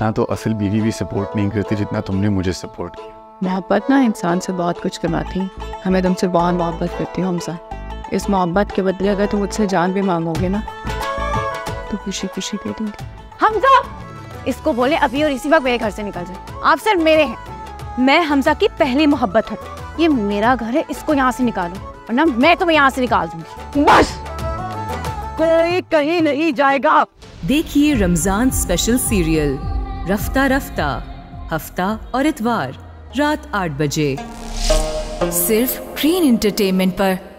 इतना तो असल बीवी भी सपोर्ट नहीं करती जितना तुमने मुझे सपोर्ट किया। मोहब्बत ना इंसान से बहुत कुछ करवाती, हमें तुमसे बहुत मोहब्बत करती हो हमसे। इस मोहब्बत के बदले अगर तुम मुझसे जान भी मांगोगे ना तो खुशी खुशी दे दूंगी। हमजा इसको बोले अभी और इसी वक्त मेरे घर से निकल जाए। आप सर मेरे हैं, मैं हमजा की पहली मोहब्बत हूँ। ये मेरा घर है, इसको यहाँ से निकालो वरना मैं तुम्हें यहाँ से निकाल दूंगी। बस कोई कहीं नहीं जाएगा। देखिए रमजान स्पेशल सीरियल रफ्ता रफ्ता हफ्ता और इतवार रात 8 बजे सिर्फ ग्रीन एंटरटेनमेंट पर।